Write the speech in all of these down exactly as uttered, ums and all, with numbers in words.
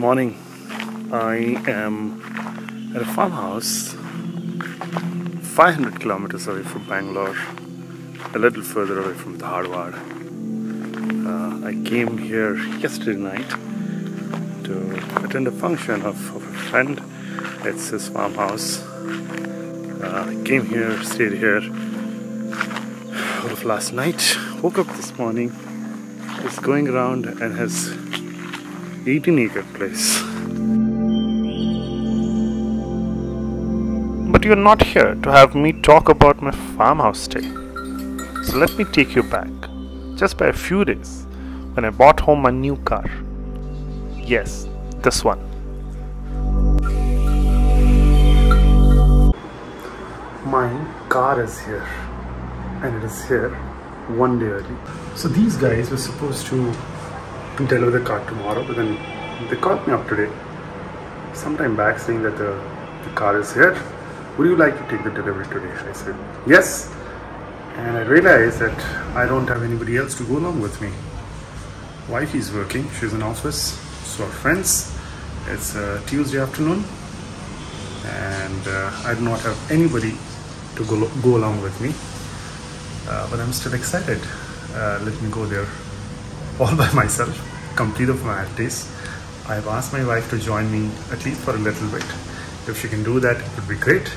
morning. I am at a farmhouse five hundred kilometers away from Bangalore, a little further away from Dharwad. Uh, I came here yesterday night to attend a function of, of a friend. It's his farmhouse. Uh, I came here, stayed here all of last night, woke up this morning. Is going around and has eighteen acre place. But you're not here to have me talk about my farmhouse stay. So let me take you back, just by a few days, when I bought home my new car. Yes, this one. My car is here, and it is here one day early. So these guys were supposed to deliver the car tomorrow, but then they called me up today, sometime back, saying that the, the car is here. Would you like to take the delivery today? I said, yes. And I realized that I don't have anybody else to go along with me. Wife is working, she's in office, so our friends. It's a Tuesday afternoon, and uh, I do not have anybody to go, go along with me. Uh, but I'm still excited. Uh, let me go there all by myself, complete of my days. I've asked my wife to join me at least for a little bit. If she can do that, it would be great.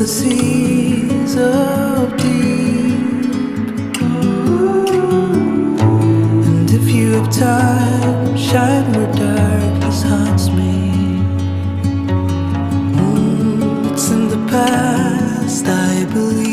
the seas of deep. And if you have time, shine where darkness haunts me. Mm, it's in the past, I believe.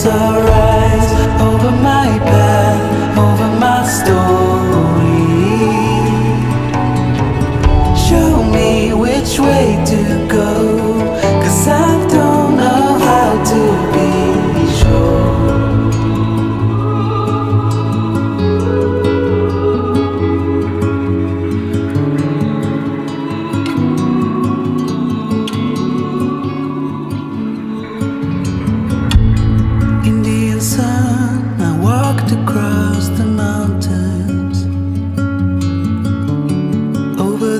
So rise over my path, over my story. Show me which way to go, 'cause I don't know how to be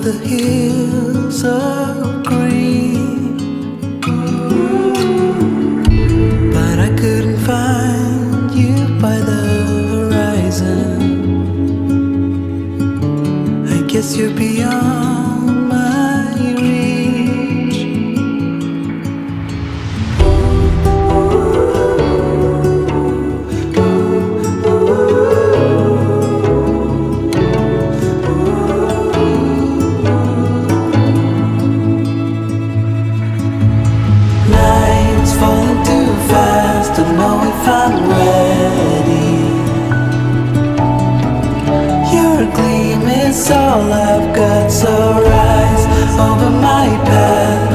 the hills of green. But I couldn't find you by the horizon. I guess you're beyond my reach. All I've got, so rise over my path.